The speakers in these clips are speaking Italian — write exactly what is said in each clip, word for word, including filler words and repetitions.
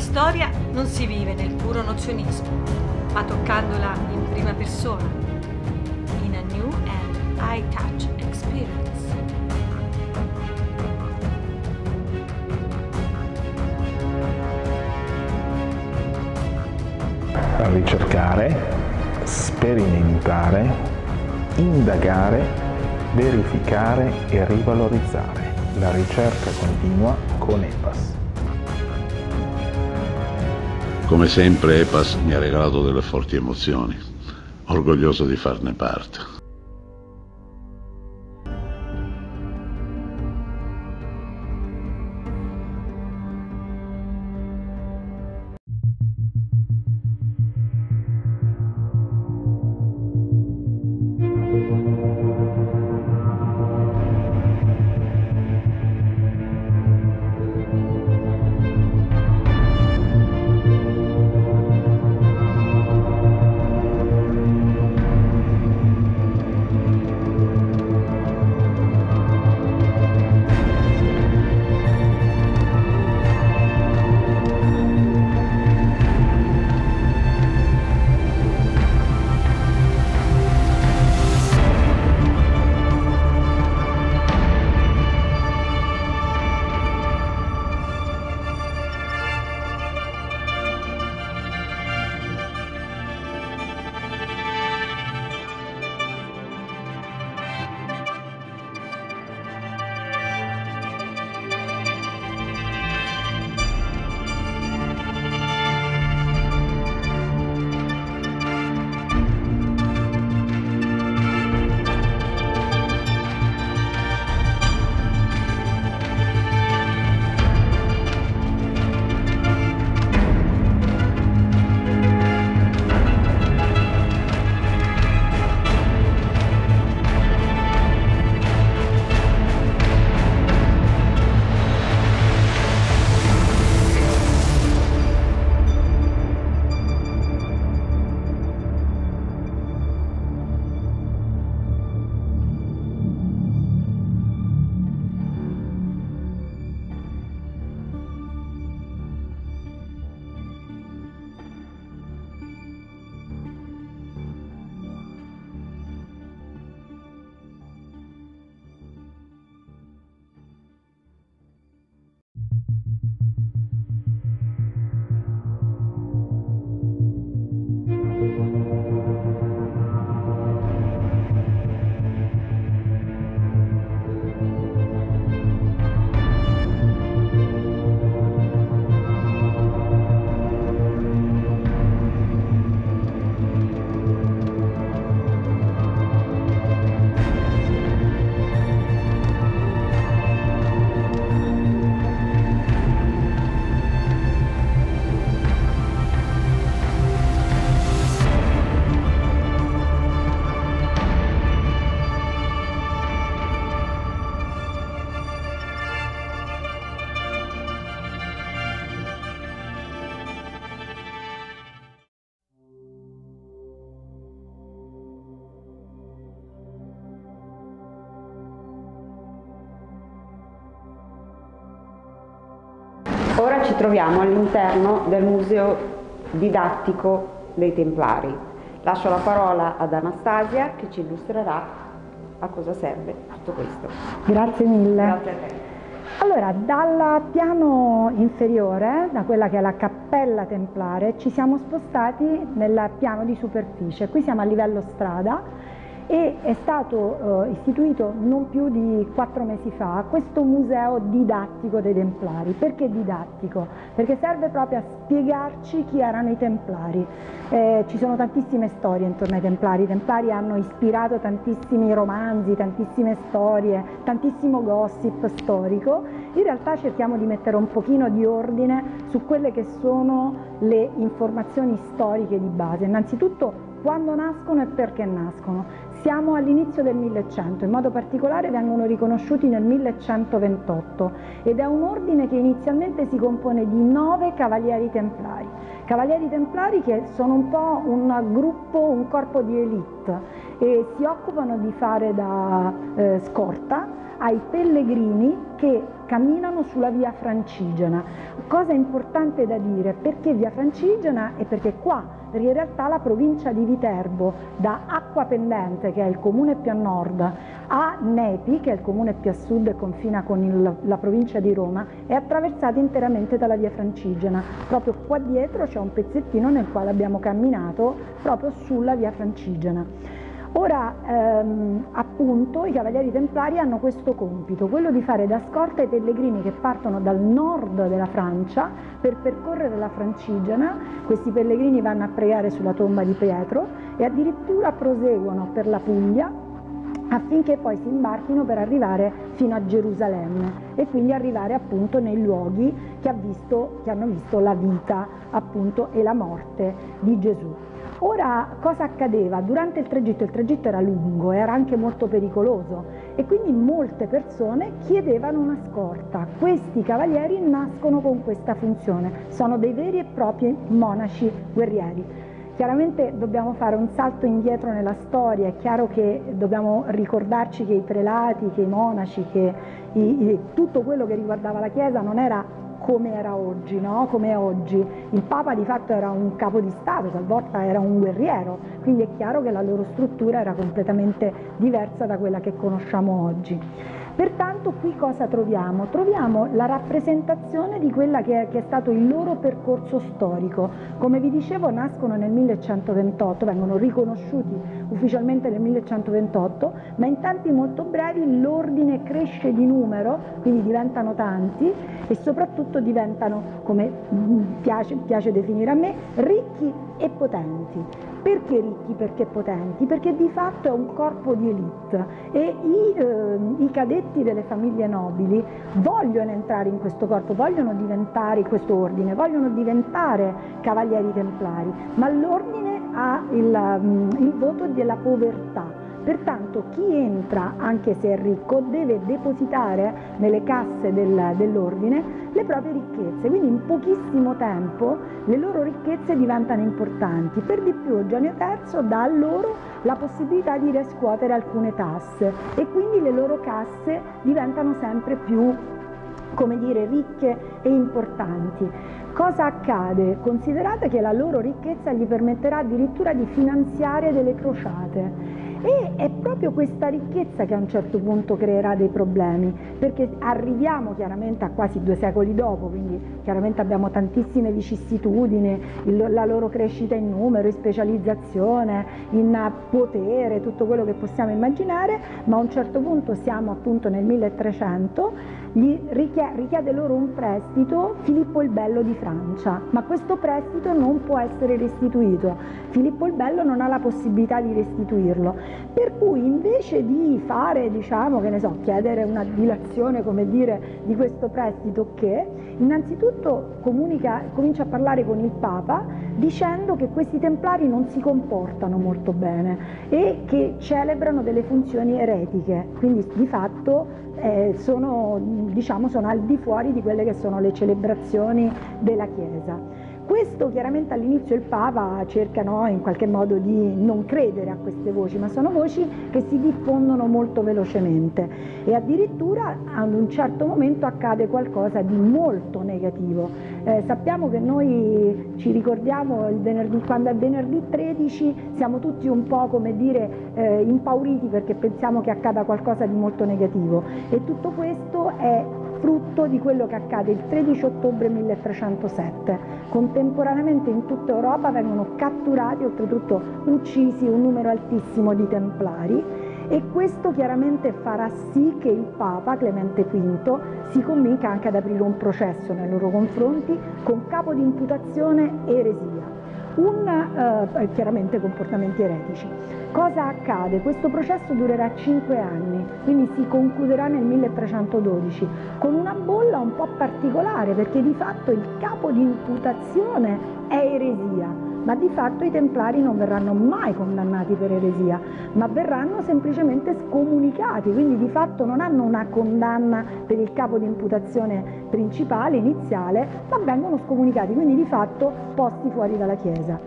storia non si vive nel puro nozionismo, ma toccandola in prima persona, in a new and eye-touch experience. Ricercare, sperimentare, indagare, verificare e rivalorizzare. La ricerca continua con E P A S. Come sempre E P A S mi ha regalato delle forti emozioni, orgoglioso di farne parte. Ora ci troviamo all'interno del Museo Didattico dei Templari. Lascio la parola ad Anastasia che ci illustrerà a cosa serve tutto questo. Grazie mille. Grazie a te. Allora, dal piano inferiore, da quella che è la cappella templare, ci siamo spostati nel piano di superficie. Qui siamo a livello strada e è stato eh, istituito non più di quattro mesi fa questo museo didattico dei Templari. Perché didattico? Perché serve proprio a spiegarci chi erano i Templari. Eh, ci sono tantissime storie intorno ai Templari. I Templari hanno ispirato tantissimi romanzi, tantissime storie, tantissimo gossip storico. In realtà cerchiamo di mettere un pochino di ordine su quelle che sono le informazioni storiche di base. Innanzitutto quando nascono e perché nascono. Siamo all'inizio del millecento, in modo particolare vengono riconosciuti nel millecentoventotto ed è un ordine che inizialmente si compone di nove cavalieri templari. Cavalieri templari che sono un po' un gruppo, un corpo di elite e si occupano di fare da eh, scorta ai pellegrini che camminano sulla via Francigena. Cosa importante da dire, perché via Francigena e perché qua? Perché in realtà la provincia di Viterbo, da Acquapendente, che è il comune più a nord, a Nepi, che è il comune più a sud e confina con il, la provincia di Roma, è attraversata interamente dalla via Francigena. Proprio qua dietro c'è un pezzettino nel quale abbiamo camminato proprio sulla via Francigena. Ora ehm, appunto i Cavalieri Templari hanno questo compito, quello di fare da scorta ai pellegrini che partono dal nord della Francia per percorrere la Francigena. Questi pellegrini vanno a pregare sulla tomba di Pietro e addirittura proseguono per la Puglia affinché poi si imbarchino per arrivare fino a Gerusalemme e quindi arrivare appunto nei luoghi che, ha visto, che hanno visto la vita appunto e la morte di Gesù. Ora, cosa accadeva? Durante il tragitto, il tragitto era lungo, era anche molto pericoloso e quindi molte persone chiedevano una scorta. Questi cavalieri nascono con questa funzione, sono dei veri e propri monaci guerrieri. Chiaramente dobbiamo fare un salto indietro nella storia, è chiaro che dobbiamo ricordarci che i prelati, che i monaci, che i, i, tutto quello che riguardava la Chiesa non era come era oggi, no? Come è oggi. Il Papa di fatto era un capo di Stato, talvolta era un guerriero, quindi è chiaro che la loro struttura era completamente diversa da quella che conosciamo oggi. Pertanto qui cosa troviamo? Troviamo la rappresentazione di quella che è, che è stato il loro percorso storico. Come vi dicevo, nascono nel mille centoventotto, vengono riconosciuti ufficialmente nel mille centoventotto, ma in tempi molto brevi l'ordine cresce di numero, quindi diventano tanti e soprattutto diventano, come piace, piace definire a me, ricchi e potenti. Perché ricchi? Perché potenti? Perché di fatto è un corpo di elite e i, eh, i cadetti delle famiglie nobili vogliono entrare in questo corpo, vogliono diventare questo ordine, vogliono diventare cavalieri templari, ma l'ordine ha il, il voto della povertà. Pertanto chi entra, anche se è ricco, deve depositare nelle casse del, dell'ordine le proprie ricchezze, quindi in pochissimo tempo le loro ricchezze diventano importanti. Per di più Gianni terzo dà loro la possibilità di riscuotere alcune tasse e quindi le loro casse diventano sempre più, come dire, ricche e importanti. Cosa accade? Considerate che la loro ricchezza gli permetterà addirittura di finanziare delle crociate. E è proprio questa ricchezza che a un certo punto creerà dei problemi, perché arriviamo chiaramente a quasi due secoli dopo, quindi chiaramente abbiamo tantissime vicissitudini, il, la loro crescita in numero, in specializzazione, in potere, tutto quello che possiamo immaginare, ma a un certo punto siamo appunto nel milletrecento, gli richie, richiede loro un prestito Filippo il Bello di Francia, ma questo prestito non può essere restituito, Filippo il Bello non ha la possibilità di restituirlo. Per cui invece di fare, diciamo, che ne so, chiedere una dilazione, come dire, di questo prestito, che innanzitutto comunica, comincia a parlare con il Papa dicendo che questi templari non si comportano molto bene e che celebrano delle funzioni eretiche, quindi di fatto eh, sono, diciamo, sono al di fuori di quelle che sono le celebrazioni della Chiesa. Questo chiaramente all'inizio il Papa cerca, no, in qualche modo di non credere a queste voci, ma sono voci che si diffondono molto velocemente e addirittura ad un certo momento accade qualcosa di molto negativo. Eh, sappiamo che noi ci ricordiamo il venerdì, quando è venerdì tredici siamo tutti un po', come dire, eh, impauriti perché pensiamo che accada qualcosa di molto negativo e tutto questo è frutto di quello che accade il tredici ottobre milletrecentosette. Contemporaneamente in tutta Europa vengono catturati, oltretutto uccisi, un numero altissimo di templari e questo chiaramente farà sì che il Papa Clemente quinto si convinca anche ad aprire un processo nei loro confronti con capo di imputazione eresia. Un, eh, chiaramente comportamenti eretici. Cosa accade? Questo processo durerà cinque anni, quindi si concluderà nel milletrecentododici con una bolla un po' particolare, perché di fatto il capo di imputazione è eresia, ma di fatto i templari non verranno mai condannati per eresia, ma verranno semplicemente scomunicati, quindi di fatto non hanno una condanna per il capo di imputazione principale, iniziale, ma vengono scomunicati, quindi di fatto posti fuori dalla Chiesa.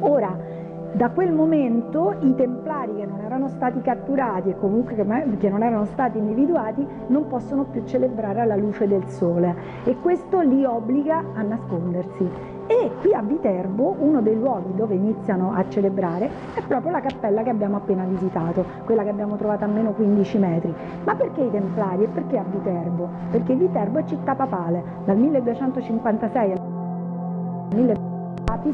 Ora, Da quel momento i templari che non erano stati catturati e comunque che non erano stati individuati non possono più celebrare alla luce del sole, e questo li obbliga a nascondersi. E qui a Viterbo uno dei luoghi dove iniziano a celebrare è proprio la cappella che abbiamo appena visitato, quella che abbiamo trovata a meno quindici metri. Ma perché i templari e perché a Viterbo? Perché Viterbo è città papale, dal milleduecentocinquantasei al milleduecentocinquantasei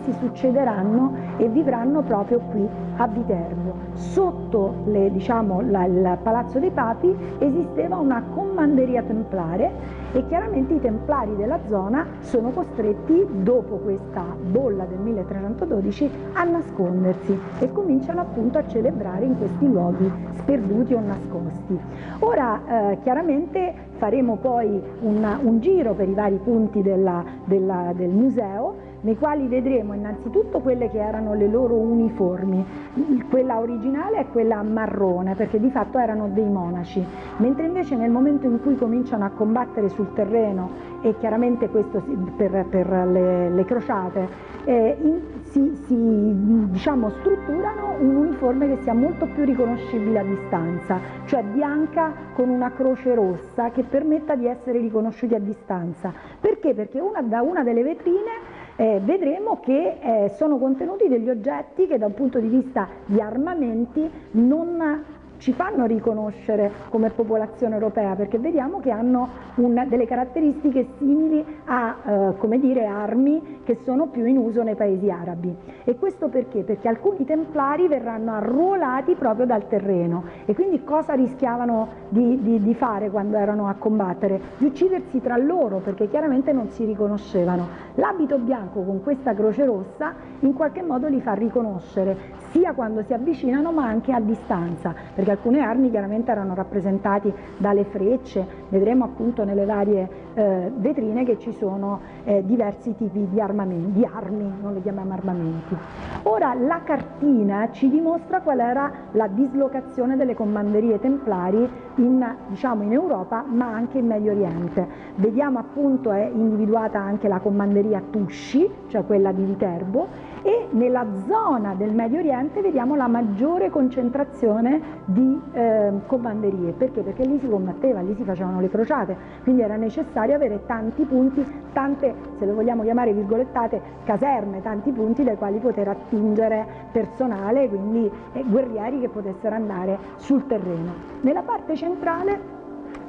si succederanno e vivranno proprio qui a Viterbo. Sotto le, diciamo, la, il Palazzo dei Papi esisteva una commanderia templare, e chiaramente i templari della zona sono costretti, dopo questa bolla del milletrecentododici, a nascondersi e cominciano appunto a celebrare in questi luoghi sperduti o nascosti. Ora eh, chiaramente faremo poi un, un giro per i vari punti della, della, del museo, nei quali vedremo innanzitutto quelle che erano le loro uniformi. Quella originale è quella marrone, perché di fatto erano dei monaci, mentre invece nel momento in cui cominciano a combattere sul terreno, e chiaramente questo per, per le, le crociate, eh, in, si, si diciamo, strutturano un uniforme che sia molto più riconoscibile a distanza, cioè bianca con una croce rossa che permetta di essere riconosciuti a distanza. Perché? Perché una, da una delle vetrine Eh, vedremo che eh, sono contenuti degli oggetti che da un punto di vista di armamenti non ci fanno riconoscere come popolazione europea, perché vediamo che hanno una, delle caratteristiche simili a eh, come dire, armi che sono più in uso nei paesi arabi. E questo perché? Perché alcuni templari verranno arruolati proprio dal terreno, e quindi cosa rischiavano di, di, di fare quando erano a combattere? Di uccidersi tra loro, perché chiaramente non si riconoscevano. L'abito bianco con questa croce rossa in qualche modo li fa riconoscere sia quando si avvicinano ma anche a distanza, perché alcune armi chiaramente erano rappresentate dalle frecce. Vedremo appunto nelle varie eh, vetrine che ci sono eh, diversi tipi di armamenti, di armi, non le chiamiamo armamenti. Ora la cartina ci dimostra qual era la dislocazione delle commanderie templari in, diciamo, in Europa ma anche in Medio Oriente. Vediamo appunto è individuata anche la commanderia Tusci, cioè quella di Viterbo, e nella zona del Medio Oriente vediamo la maggiore concentrazione di eh, commanderie. Perché? Perché lì si combatteva, lì si facevano le crociate, quindi era necessario avere tanti punti, tante, se lo vogliamo chiamare virgolettate, caserme, tanti punti dai quali poter attingere personale, quindi eh, guerrieri che potessero andare sul terreno. Nella parte centrale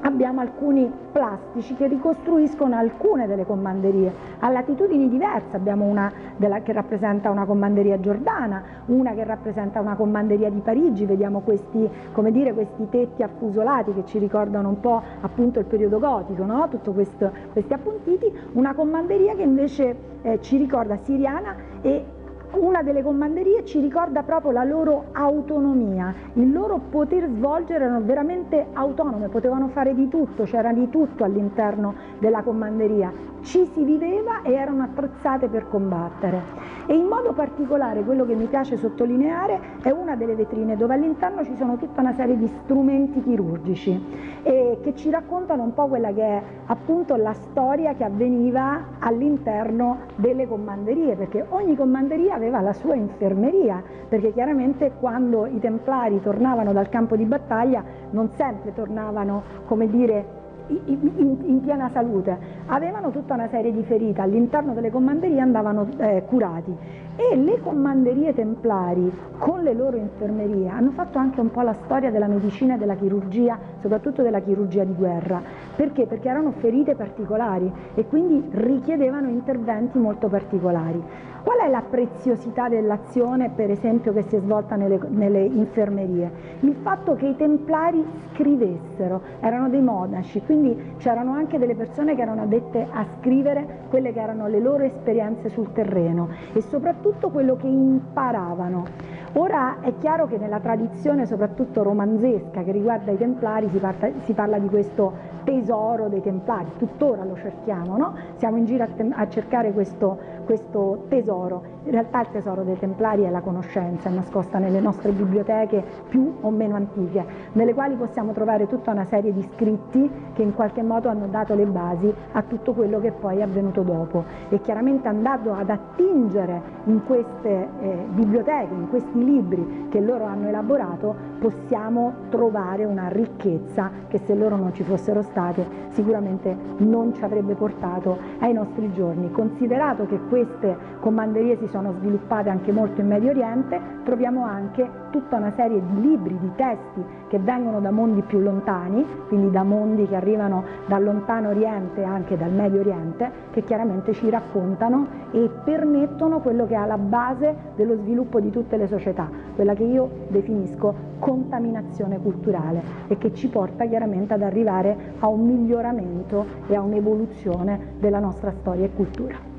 abbiamo alcuni plastici che ricostruiscono alcune delle commanderie a latitudini diverse. Abbiamo una della, che rappresenta una commanderia giordana, una che rappresenta una commanderia di Parigi. Vediamo questi, come dire, questi tetti affusolati che ci ricordano un po' appunto il periodo gotico, no? Tutto questo, questi appuntiti. Una commanderia che invece eh, ci ricorda siriana, e una delle commanderie ci ricorda proprio la loro autonomia, il loro poter svolgere, erano veramente autonome, potevano fare di tutto, c'era di tutto all'interno della commanderia, ci si viveva e erano attrezzate per combattere. E in modo particolare quello che mi piace sottolineare è una delle vetrine dove all'interno ci sono tutta una serie di strumenti chirurgici e che ci raccontano un po' quella che è appunto la storia che avveniva all'interno delle commanderie, perché ogni commanderia aveva la sua infermeria, perché chiaramente quando i templari tornavano dal campo di battaglia non sempre tornavano, come dire, In, in, in piena salute, avevano tutta una serie di ferite, all'interno delle commanderie andavano eh, curati. E le commanderie templari con le loro infermerie hanno fatto anche un po' la storia della medicina e della chirurgia, soprattutto della chirurgia di guerra. Perché? Perché erano ferite particolari e quindi richiedevano interventi molto particolari. Qual è la preziosità dell'azione, per esempio, che si è svolta nelle, nelle infermerie? Il fatto che i templari scrivessero, erano dei monaci, quindi c'erano anche delle persone che erano addette a scrivere quelle che erano le loro esperienze sul terreno e soprattutto quello che imparavano. Ora è chiaro che nella tradizione, soprattutto romanzesca, che riguarda i templari, si parla, si parla di questo tesoro dei templari, tuttora lo cerchiamo, no? Siamo in giro a, a cercare questo questo tesoro. In realtà il tesoro dei Templari è la conoscenza, è nascosta nelle nostre biblioteche più o meno antiche, nelle quali possiamo trovare tutta una serie di scritti che in qualche modo hanno dato le basi a tutto quello che poi è avvenuto dopo. E chiaramente andando ad attingere in queste eh, biblioteche, in questi libri che loro hanno elaborato, possiamo trovare una ricchezza che se loro non ci fossero state sicuramente non ci avrebbe portato ai nostri giorni. Considerato che queste comanderie si sono sviluppate anche molto in Medio Oriente, troviamo anche tutta una serie di libri, di testi che vengono da mondi più lontani, quindi da mondi che arrivano dal lontano Oriente e anche dal Medio Oriente, che chiaramente ci raccontano e permettono quello che è alla base dello sviluppo di tutte le società, quella che io definisco contaminazione culturale e che ci porta chiaramente ad arrivare a un miglioramento e a un'evoluzione della nostra storia e cultura.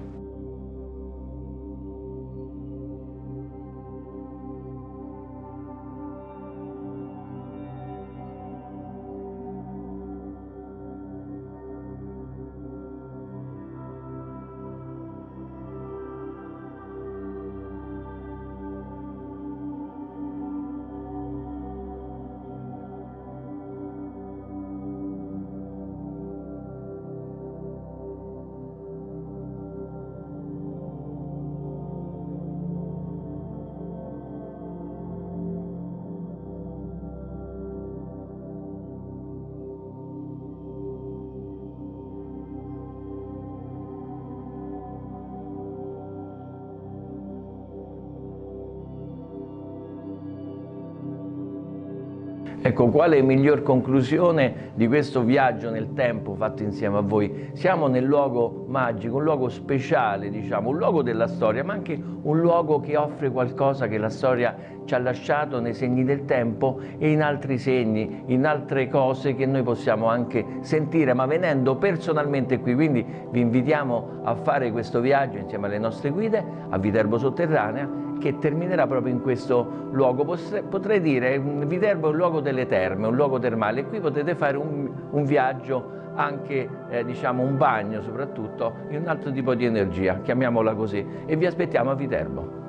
Ecco, quale miglior conclusione di questo viaggio nel tempo fatto insieme a voi? Siamo nel luogo magico, un luogo speciale, diciamo, un luogo della storia, ma anche un luogo che offre qualcosa che la storia ci ha lasciato nei segni del tempo e in altri segni, in altre cose che noi possiamo anche sentire, ma venendo personalmente qui. Quindi vi invitiamo a fare questo viaggio insieme alle nostre guide a Viterbo Sotterranea, che terminerà proprio in questo luogo. Potrei dire, Viterbo è un luogo delle terme, un luogo termale, e qui potete fare un, un viaggio, anche eh, diciamo un bagno soprattutto, in un altro tipo di energia, chiamiamola così, e vi aspettiamo a Viterbo.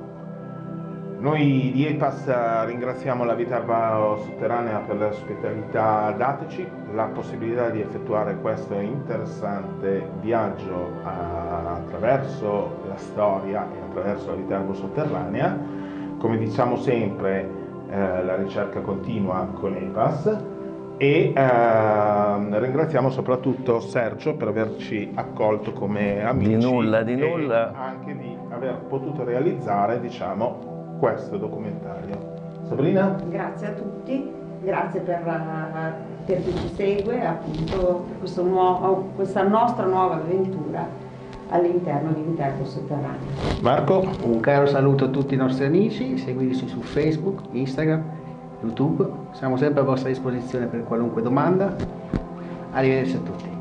Noi di E P A S ringraziamo la Viterbo Sotterranea per l'ospitalità dateci, la possibilità di effettuare questo interessante viaggio attraverso la storia e attraverso la Viterbo Sotterranea. Come diciamo sempre, eh, la ricerca continua con E P A S e eh, ringraziamo soprattutto Sergio per averci accolto come amici. Di nulla, di nulla. E anche di aver potuto realizzare, diciamo, questo documentario. Sabrina? Grazie a tutti, grazie per, uh, per chi ci segue, appunto, per questo nuovo, questa nostra nuova avventura all'interno di Viterbo Sotterranea. Marco? Un caro saluto a tutti i nostri amici, seguiteci su Facebook, Instagram, YouTube, siamo sempre a vostra disposizione per qualunque domanda. Arrivederci a tutti.